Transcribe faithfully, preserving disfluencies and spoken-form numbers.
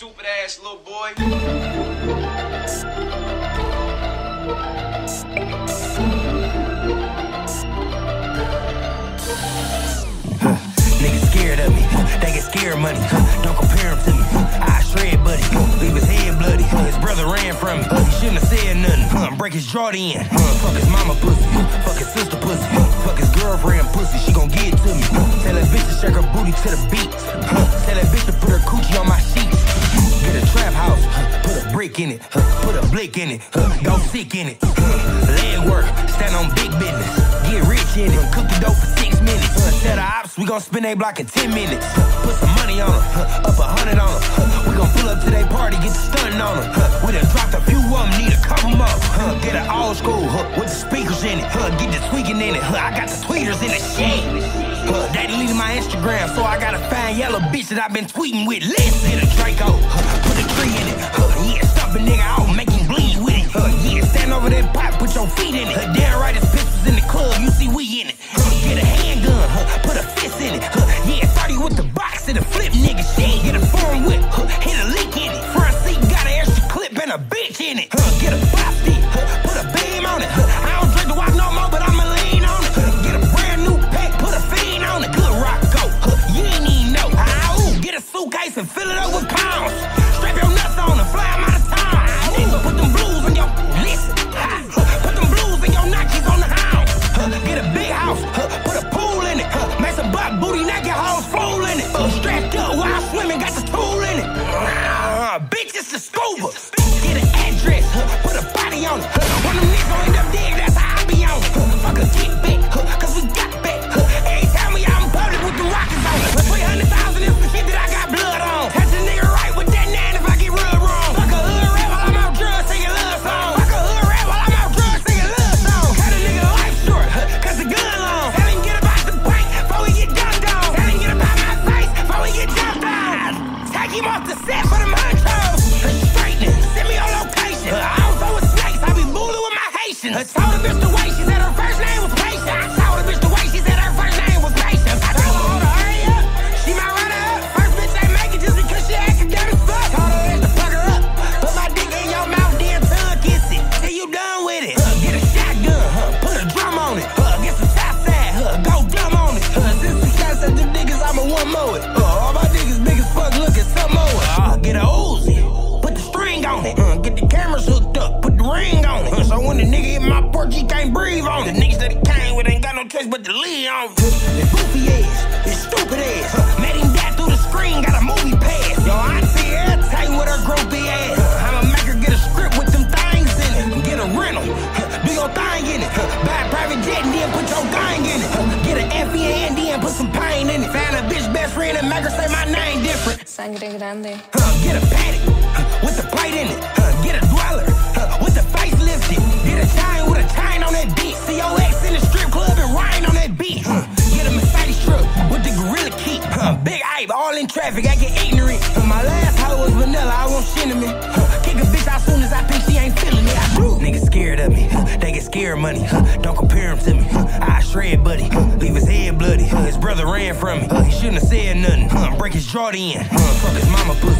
stupid ass little boy. Huh. Niggas scared of me, they get scared money. Don't compare him to me, I shred buddy. Leave his head bloody, his brother ran from me. He shouldn't have said nothing, break his jaw in. Fuck his mama pussy, fuck his sister pussy. Fuck his girlfriend pussy, she gon' get to me. Tell that bitch to shake her booty to the beat. Tell that bitch to put her coochie on my sheets. Get a trap house, put a brick in it. Put a blick in it, go sick in it. Leg work, stand on big business. Get rich in it, cook the dope for six minutes. Tell the ops we gon' spin they block in ten minutes. Put some money on them, up a hundred on them. We gon' pull up to they party, get the stuntin' on them. We done dropped a few of them, need a couple more. Get an old school with the speakers in it. Get the tweaking in it, I got the tweeters in the shit. They deleted my Instagram, so I got a fine yellow bitch that I've been tweeting with. Let's hit a Draco, put a tree in it. Yeah, stop a nigga, I'll make him bleed with it. Yeah, stand over that pot, put your feet in it. Damn right, it's pistols in the club, you see we in it. Get a handgun, put a fist in it. Yeah, thirty with the box and a flip nigga shit. Get a foreign whip, hit a leak in it. Front seat got an extra clip and a bitch in it. Get a pop stick, put a beam on it. I don't drink the watch no more, but I'ma lean on it. Get a brand new pack, put a fiend on it. Good rock go, you ain't even know. Ah, ooh, get a suitcase and fill it up with pounds. Strap your nuts on and fly them out of town. Nigga, put them blues in your listen. Put them blues in your Nikes on the house. Get a big house, put a pool in it. Make some butt booty, knock your hoes fool in it. Strapped up while swimming, got the tool in it. Ah, bitch, it's the scuba. Get an address, put a body on it. When them niggas gon' end up dead, that's how I be on it. Fuck a get back, cause we got back. Every time we out in public with the rockets on it. three hundred thousand is the shit that I got blood on. That's a nigga right with that nine if I get real wrong. Fuck a hood rap while I'm out drugs singing love songs. Fuck a hood rap while I'm out drugs singing love songs. Cut a nigga life short, cause the gun long. Tell him get about the bike, before we get dumped on. Tell him get about my face, before we get dumped on. Take him off the set for them honchos. Straightening, send me on location. I don't throw with snakes, I be mooling with my Haitians. I told the bitch the way she said her first name was Patient. I told the bitch the way she said her first name was Patient. I told her hold her, hurry up, she might run her up. First bitch ain't make it just because she academic fuck. Told her ass to fuck her up, put my dick in your mouth, then tongue kiss it. Till you done with it. Uh, get a shotgun, huh, put a drum on it. Uh, get some top side, huh, go dumb on it. Uh, since the shots at them niggas, I'ma one more it. Uh, all my niggas, niggas fuck looking some more it. Uh, get a Uzi, put the string on it. Uh, get the cameras hooked up, put the ring on it. Uh, so when the nigga hit my porch, he can't breathe on it. The niggas that he came with ain't got no choice but to lean on it. His goofy ass, his stupid ass. Uh, made him die through the screen, got a movie pass. Yo, I see her tight with her groupie ass. Uh, I'ma make her get a script with them things in it. Get a rental, uh, do your thing in it. Uh, buy a private jet and then put your gang in it. Uh, get an F E A and then put some pain in it. Find a bitch best friend and make her say my name different. Sangre grande. Uh, get a paddock uh, with the plate in it. Uh, get a dweller uh, with the face lifted. Get a chain with a chain on that beat. See your ex in the strip club and rain on that beat. Uh, get a Mercedes truck with the gorilla key. Uh, big ape, all in traffic, I get ignorant. Uh, my last hoe was vanilla, I want cinnamon. Uh, kick a bitch out soon as I think she ain't feeling it. I do. Niggas scared of me, uh, they get scared money. Uh, don't compare him to me. Uh, I shred buddy, uh, leave his head bloody. Uh, his brother ran from me. Uh, he shouldn't have said nothing. Uh, break his jaw in. Uh, fuck his mama pussy.